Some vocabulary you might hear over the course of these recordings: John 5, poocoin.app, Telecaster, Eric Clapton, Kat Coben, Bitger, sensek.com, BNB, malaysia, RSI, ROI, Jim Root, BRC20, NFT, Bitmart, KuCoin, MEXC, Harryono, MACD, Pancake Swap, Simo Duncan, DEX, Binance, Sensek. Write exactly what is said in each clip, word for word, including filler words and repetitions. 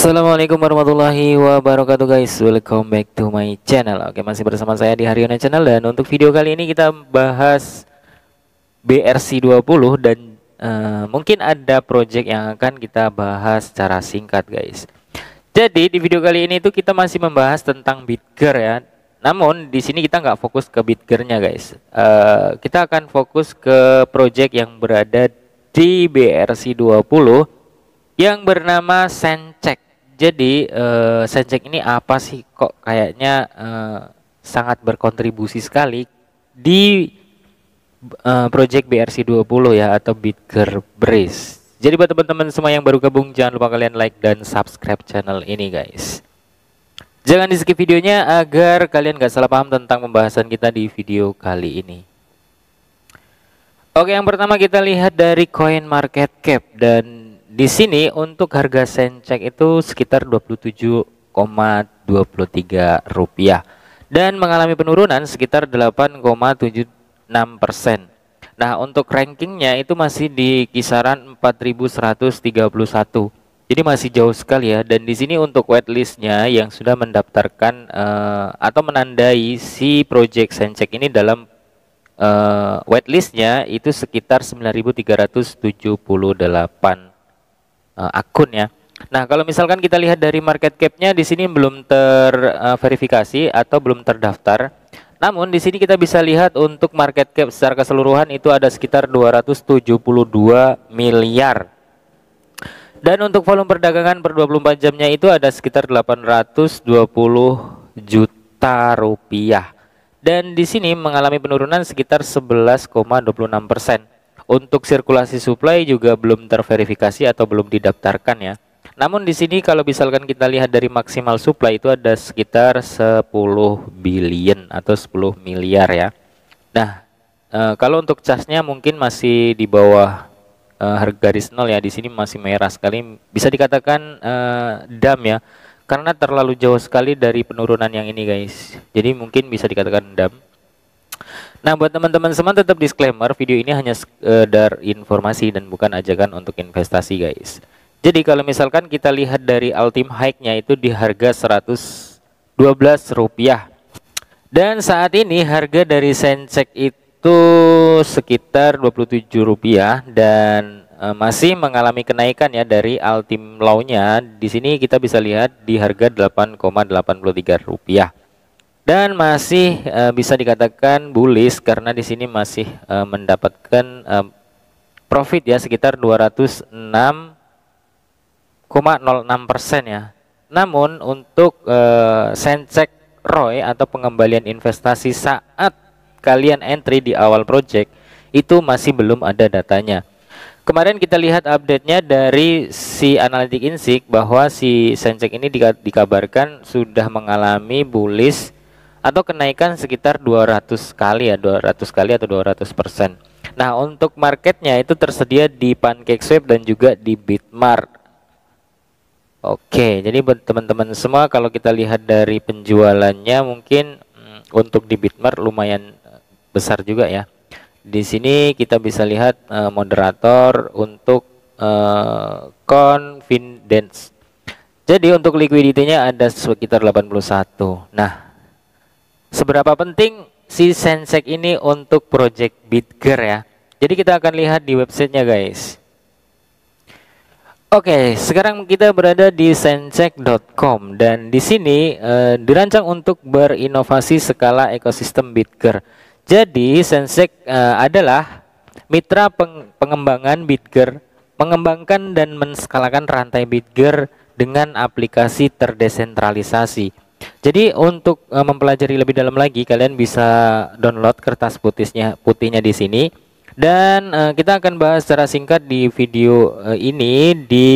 Assalamualaikum warahmatullahi wabarakatuh guys, welcome back to my channel. Oke, masih bersama saya di Haryona Channel, dan untuk video kali ini kita bahas B R C dua puluh dan uh, mungkin ada project yang akan kita bahas secara singkat guys. Jadi di video kali ini itu kita masih membahas tentang Bitger ya, namun di sini kita nggak fokus ke Bitgernya guys. Uh, kita akan fokus ke project yang berada di B R C dua puluh yang bernama Sensek. Jadi uh, Sensek ini apa sih, kok kayaknya uh, sangat berkontribusi sekali di uh, project B R C dua puluh ya, atau Bitger Brace. Jadi buat teman-teman semua yang baru gabung, jangan lupa kalian like dan subscribe channel ini guys. Jangan di skip videonya agar kalian gak salah paham tentang pembahasan kita di video kali ini. Oke, yang pertama kita lihat dari Coin Market Cap, dan di sini untuk harga Sensek itu sekitar dua puluh tujuh koma dua tiga rupiah dan mengalami penurunan sekitar delapan koma tujuh enam persen. Nah, untuk rankingnya itu masih di kisaran empat ribu seratus tiga puluh satu. Jadi masih jauh sekali ya. Dan di sini untuk whitelistnya yang sudah mendaftarkan uh, atau menandai si project Sensek ini dalam uh, whitelistnya itu sekitar sembilan ribu tiga ratus tujuh puluh delapan akun ya. Nah, kalau misalkan kita lihat dari market cap-nya di sini belum terverifikasi uh, atau belum terdaftar. Namun di sini kita bisa lihat untuk market cap secara keseluruhan itu ada sekitar dua ratus tujuh puluh dua miliar. Dan untuk volume perdagangan per dua puluh empat jamnya itu ada sekitar delapan ratus dua puluh juta rupiah. Dan di sini mengalami penurunan sekitar sebelas koma dua enam persen. Untuk sirkulasi supply juga belum terverifikasi atau belum didaftarkan ya. Namun di sini kalau misalkan kita lihat dari maksimal supply itu ada sekitar sepuluh billion atau sepuluh miliar ya. Nah, e, kalau untuk charge-nya mungkin masih di bawah e, harga garis nol ya. Di sini masih merah sekali. Bisa dikatakan e, dam ya. Karena terlalu jauh sekali dari penurunan yang ini guys. Jadi mungkin bisa dikatakan dam. Nah, buat teman-teman semua tetap disclaimer, video ini hanya sekedar informasi dan bukan ajakan untuk investasi guys. Jadi kalau misalkan kita lihat dari ultim high-nya itu di harga seratus dua belas rupiah. Dan saat ini harga dari Sensek itu sekitar dua puluh tujuh rupiah dan e, masih mengalami kenaikan ya dari ultim low-nya. Di sini kita bisa lihat di harga delapan koma delapan tiga rupiah. Dan masih e, bisa dikatakan bullish karena di sini masih e, mendapatkan e, profit ya sekitar dua ratus enam koma nol enam persen ya. Namun untuk e, Sensek R O I atau pengembalian investasi saat kalian entry di awal project itu masih belum ada datanya. Kemarin kita lihat update-nya dari si Analytic Insight bahwa si Sensek ini dikabarkan sudah mengalami bullish atau kenaikan sekitar dua ratus kali ya, dua ratus kali atau dua ratus persen. Nah, untuk marketnya itu tersedia di Pancake Swap dan juga di Bitmart. Oke, jadi buat teman-teman semua kalau kita lihat dari penjualannya mungkin mm, untuk di Bitmart lumayan besar juga ya. Di sini kita bisa lihat uh, moderator untuk uh, confidence. Jadi untuk liquidity-nya ada sekitar delapan puluh satu. Nah, seberapa penting si Sensek ini untuk project Bitger ya? Jadi kita akan lihat di websitenya guys. Oke, sekarang kita berada di sensek dot com dan di sini e, dirancang untuk berinovasi skala ekosistem Bitger. Jadi Sensek e, adalah mitra peng pengembangan Bitger, mengembangkan dan menskalakan rantai Bitger dengan aplikasi terdesentralisasi. Jadi untuk uh, mempelajari lebih dalam lagi, kalian bisa download kertas putihnya putihnya di sini, dan uh, kita akan bahas secara singkat di video uh, ini di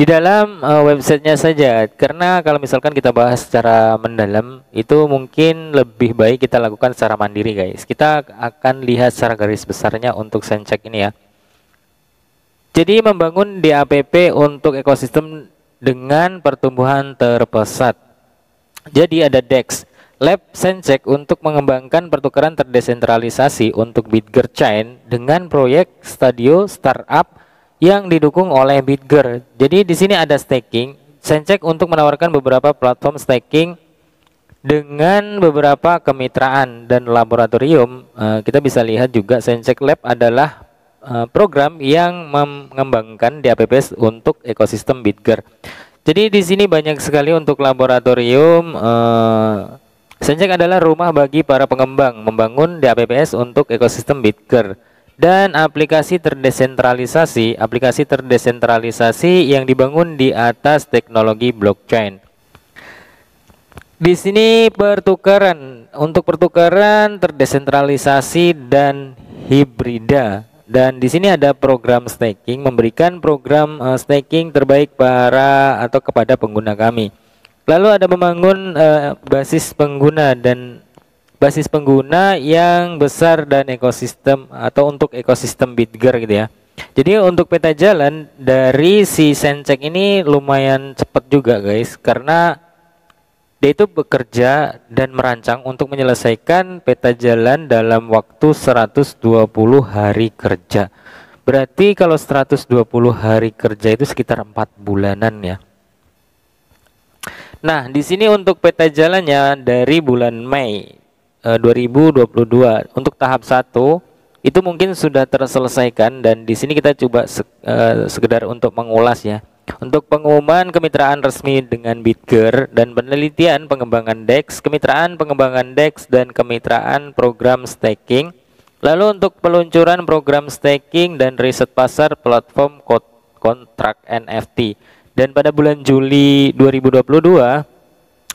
di dalam uh, websitenya saja, karena kalau misalkan kita bahas secara mendalam itu mungkin lebih baik kita lakukan secara mandiri guys. Kita akan lihat secara garis besarnya untuk Sensek ini ya. Jadi membangun D A P P untuk ekosistem dengan pertumbuhan terpesat. Jadi ada D E X Lab Sensek untuk mengembangkan pertukaran terdesentralisasi untuk Bitger Chain dengan proyek Studio Startup yang didukung oleh Bitger. Jadi di sini ada staking. Sensek untuk menawarkan beberapa platform staking dengan beberapa kemitraan dan laboratorium. Kita bisa lihat juga Sensek Lab adalah program yang mengembangkan D A P P S untuk ekosistem Bitger. Jadi di sini banyak sekali untuk laboratorium. eh, Sensek adalah rumah bagi para pengembang membangun D A P P S untuk ekosistem Bitger dan aplikasi terdesentralisasi. Aplikasi terdesentralisasi yang dibangun di atas teknologi blockchain. Di sini pertukaran untuk pertukaran terdesentralisasi dan hibrida. Dan di sini ada program staking, memberikan program uh, staking terbaik para atau kepada pengguna kami. Lalu ada membangun uh, basis pengguna dan basis pengguna yang besar dan ekosistem atau untuk ekosistem Bitger gitu ya. Jadi untuk peta jalan dari si Sensek ini lumayan cepat juga guys, karena dia itu bekerja dan merancang untuk menyelesaikan peta jalan dalam waktu seratus dua puluh hari kerja. Berarti kalau seratus dua puluh hari kerja itu sekitar empat bulanan ya. Nah, di sini untuk peta jalannya dari bulan Mei dua ribu dua puluh dua untuk tahap satu itu mungkin sudah terselesaikan, dan di sini kita coba sekedar untuk mengulas ya. Untuk pengumuman kemitraan resmi dengan Bitger dan penelitian pengembangan D E X, kemitraan pengembangan D E X dan kemitraan program staking. Lalu untuk peluncuran program staking dan riset pasar platform kontrak N F T. Dan pada bulan Juli dua ribu dua puluh dua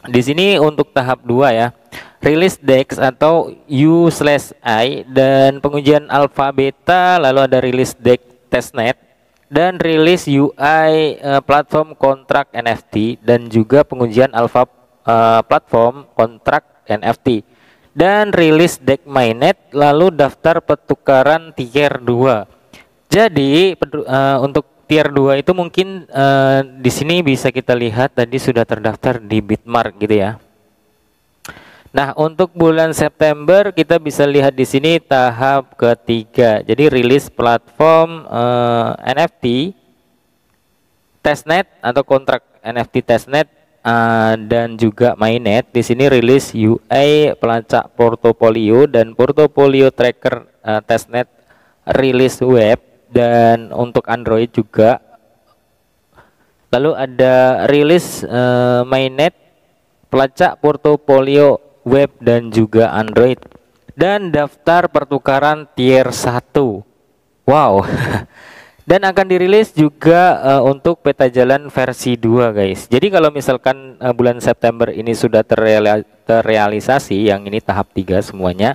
di sini untuk tahap dua ya, rilis D E X atau U slash I dan pengujian alfa beta, lalu ada rilis D E X testnet dan rilis U I uh, platform kontrak N F T dan juga pengujian alpha uh, platform kontrak N F T dan rilis D E X mainnet, lalu daftar pertukaran tier dua. Jadi uh, untuk tier dua itu mungkin uh, di sini bisa kita lihat tadi sudah terdaftar di Bitmart gitu ya. Nah, untuk bulan September kita bisa lihat di sini tahap ketiga. Jadi rilis platform uh, N F T testnet atau kontrak N F T testnet uh, dan juga mainnet. Di sini rilis U I pelacak portofolio dan portofolio tracker uh, testnet rilis web dan untuk Android juga. Lalu ada rilis uh, mainnet pelacak portofolio web dan juga Android dan daftar pertukaran tier satu. Wow. Dan akan dirilis juga uh, untuk peta jalan versi dua guys. Jadi kalau misalkan uh, bulan September ini sudah terreal terrealisasi, yang ini tahap tiga semuanya.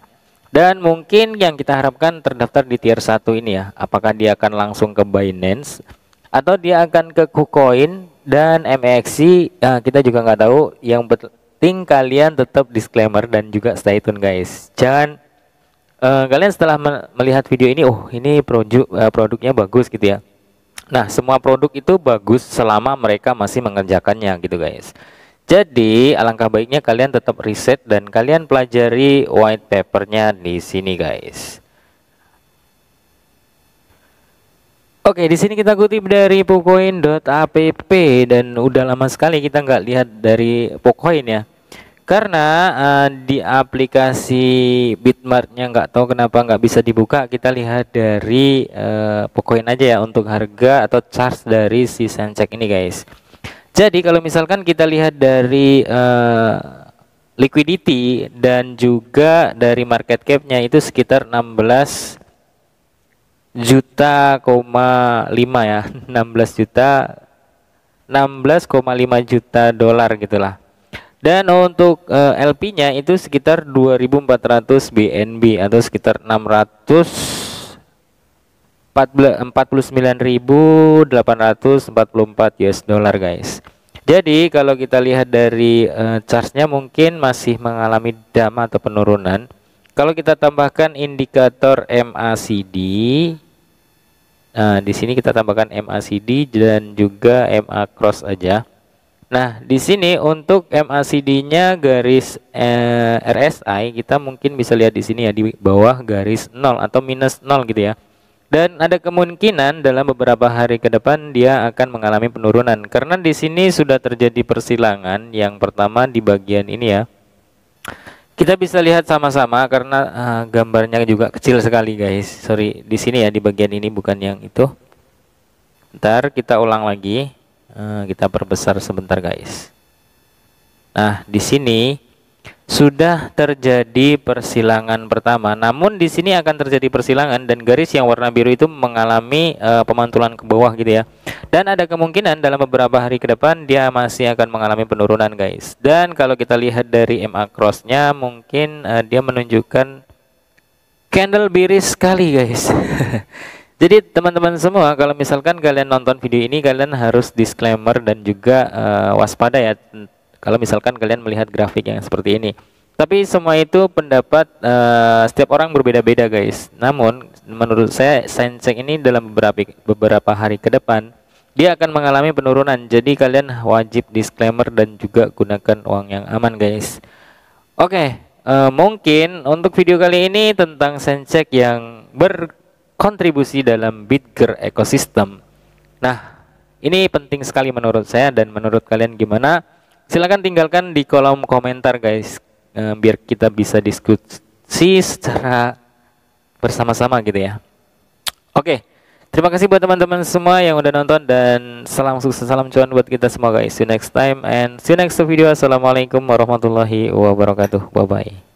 Dan mungkin yang kita harapkan terdaftar di tier satu ini ya, apakah dia akan langsung ke Binance atau dia akan ke KuCoin dan M E X C, uh, kita juga nggak tahu. Yang betul penting kalian tetap disclaimer dan juga stay tune guys. Jangan uh, kalian setelah me melihat video ini, oh ini produk uh, produknya bagus gitu ya. Nah, semua produk itu bagus selama mereka masih mengerjakannya gitu guys. Jadi alangkah baiknya kalian tetap riset dan kalian pelajari white papernya di sini guys. Oke, di sini kita kutip dari poocoin dot app dan udah lama sekali kita nggak lihat dari poocoin ya, karena uh, di aplikasi Bitmartnya nggak tahu kenapa nggak bisa dibuka. Kita lihat dari uh, poocoin aja ya untuk harga atau charge dari si Sensek ini guys. Jadi kalau misalkan kita lihat dari uh, liquidity dan juga dari market capnya itu sekitar enam belas juta koma lima ya, enam belas juta enam belas koma lima juta dolar gitulah. Dan untuk uh, L P-nya itu sekitar dua ribu empat ratus B N B atau sekitar enam ratus empat puluh sembilan ribu delapan ratus empat puluh empat U S dollar guys. Jadi kalau kita lihat dari uh, charge-nya mungkin masih mengalami dam atau penurunan. Kalau kita tambahkan indikator M A C D, nah di sini kita tambahkan M A C D dan juga M A cross aja. Nah di sini untuk M A C D-nya garis eh, R S I kita mungkin bisa lihat di sini ya, di bawah garis nol atau minus nol gitu ya. Dan ada kemungkinan dalam beberapa hari ke depan dia akan mengalami penurunan karena di sini sudah terjadi persilangan yang pertama di bagian ini ya. Kita bisa lihat sama-sama karena uh, gambarnya juga kecil sekali guys. Sorry, di sini ya di bagian ini bukan yang itu. Ntar kita ulang lagi, uh, kita perbesar sebentar guys. Nah, di sini sudah terjadi persilangan pertama, namun di sini akan terjadi persilangan dan garis yang warna biru itu mengalami uh, pemantulan ke bawah gitu ya. Dan ada kemungkinan dalam beberapa hari ke depan dia masih akan mengalami penurunan guys. Dan kalau kita lihat dari M A crossnya mungkin uh, dia menunjukkan candle bearish sekali guys. Jadi teman-teman semua kalau misalkan kalian nonton video ini kalian harus disclaimer dan juga uh, waspada ya. Kalau misalkan kalian melihat grafik yang seperti ini, tapi semua itu pendapat uh, setiap orang berbeda-beda guys. Namun menurut saya Sensek ini dalam beberapa beberapa hari ke depan dia akan mengalami penurunan. Jadi kalian wajib disclaimer dan juga gunakan uang yang aman guys. Oke, okay, uh, mungkin untuk video kali ini tentang Sensek yang berkontribusi dalam Bitger ekosistem. Nah, ini penting sekali menurut saya dan menurut kalian gimana? Silahkan tinggalkan di kolom komentar guys, e, biar kita bisa diskusi secara bersama-sama gitu ya. Oke, terima kasih buat teman-teman semua yang udah nonton dan salam sukses, salam cuan buat kita semua guys. See you next time and see you next video. Assalamualaikum warahmatullahi wabarakatuh. Bye bye.